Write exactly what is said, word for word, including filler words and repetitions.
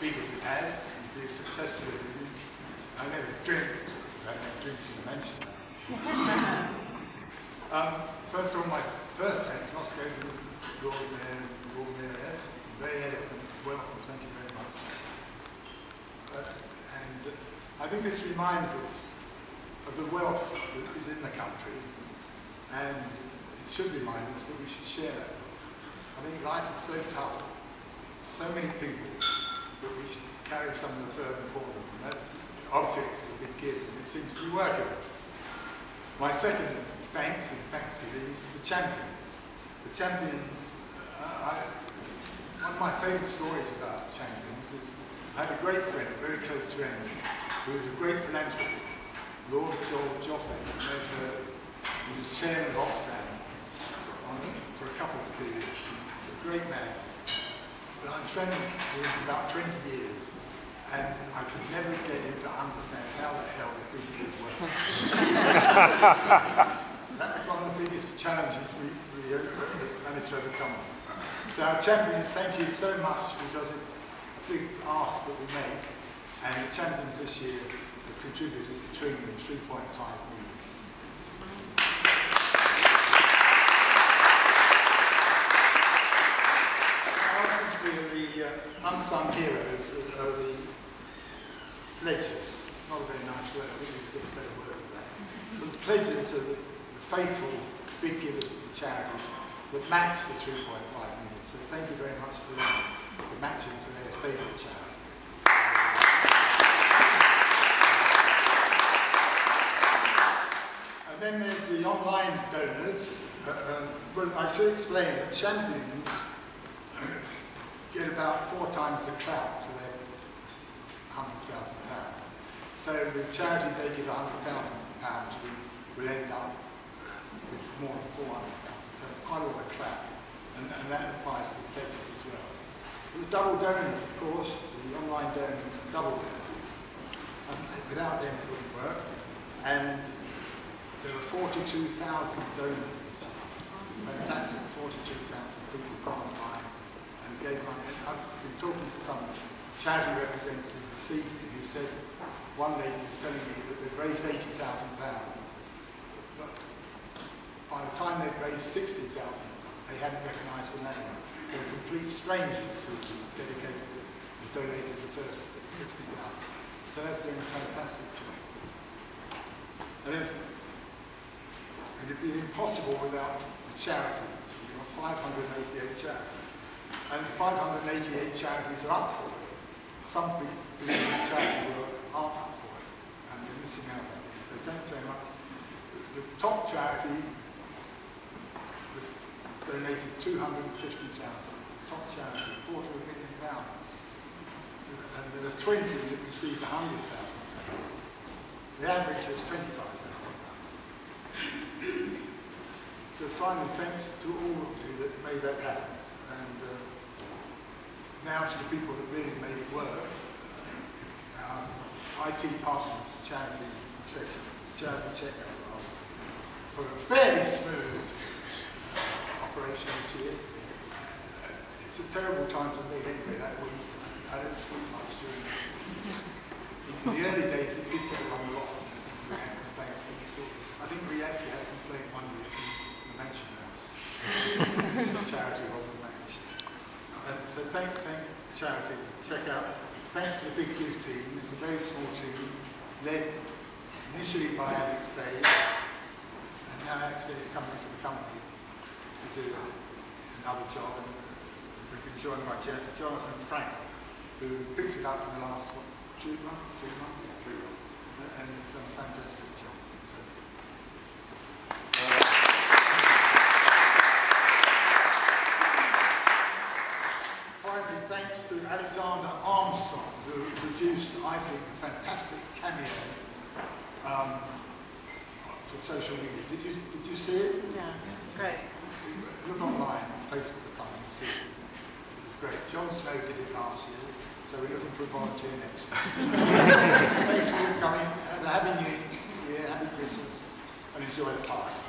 big as it has, and big successful as it is. I never drink, but I never drink in the mention. um, First of all, my first thanks must go to Lord Mayor and Lord Mayoress. Very eloquent, welcome, thank you very much. Uh, and uh, I think this reminds us of the wealth that is in the country, and it should remind us that we should share that wealth. I think life is so tough, so many people, that we should carry some of the burden for them, and that's the object of the Big Give, and it seems to be working. My second thanks and thanksgiving is to the champions. The champions, uh, I, one of my favourite stories about champions is I had a great friend, a very close friend, who was a great philanthropist, Lord George Joffe, who was chairman of Oxfam for a couple of periods, a great man. But I was friends with him for about twenty years, and I could never get him to understand how the hell the Big Give works. That was one of the biggest challenges we, we managed to overcome. So our champions, thank you so much, because it's a big ask that we make, and the champions this year have contributed between them three point five million. Unsung heroes are the pledges. It's not a very nice word, I think we could get a better word for that. But the pledges are the faithful big givers to the charities that match the three point five million. So thank you very much to them for matching for their favourite charity. And then there's the online donors. Uh, um, well, I should explain that champions get about four times the clout for their one hundred thousand pounds. So the charities they give one hundred thousand pounds to will end up with more than four hundred thousand pounds. So it's quite a lot of clout, and, and that applies to the pledges as well. The double donors, of course, the online donors double donors. Um, without them it wouldn't work. And there were forty-two thousand donors this year. Fantastic, forty-two thousand people come online. Gave money. I've been talking to some charity representatives this evening who said, one lady was telling me that they've raised eighty thousand pounds, but by the time they'd raised sixty thousand pounds, they hadn't recognised the name. They were complete strangers who dedicated it and donated the first sixty thousand pounds. So that's been a fantastic job. And it would be impossible without the charities. We've got five hundred eighty-eight charities. And five hundred eighty-eight charities are up for it. Some people in the charity world aren't up for it, and they're missing out on it. So thank you very much. The top charity was donated two hundred fifty thousand. The top charity, a quarter of a million pounds. And there are twenty that received one hundred thousand. The average is twenty-five thousand. So finally, thanks to all of you that made that happen. And uh, now to the people that really made it work, our I T partners, Charity Checker, Charity Checker, for a fairly smooth uh, operation this year. Uh, it's a terrible time for me anyway that week. I didn't sleep much during it. In the early days it did get along a lot. We had complaints from before. I think we actually had a complaint one year from the mansion house. The charity wasn't. And so thank, thank Charity Checker. Thanks to the Big Give team. It's a very small team, led initially by Alex Bay, and now Alex Bay is coming to the company to do another job. And we've been joined by Jonathan Frank, who picked it up in the last what, two months, three months, three months, and it's done a fantastic job. Thanks to Alexander Armstrong, who produced, I think, a fantastic cameo um, for social media. Did you did you see it? Yeah, yes. Great. Look online, on Facebook or something, and see it. It was great. John Snow did it last year, so we're looking for a volunteer next year. Thanks for all coming. Have a happy New Year, happy Christmas, and enjoy the party.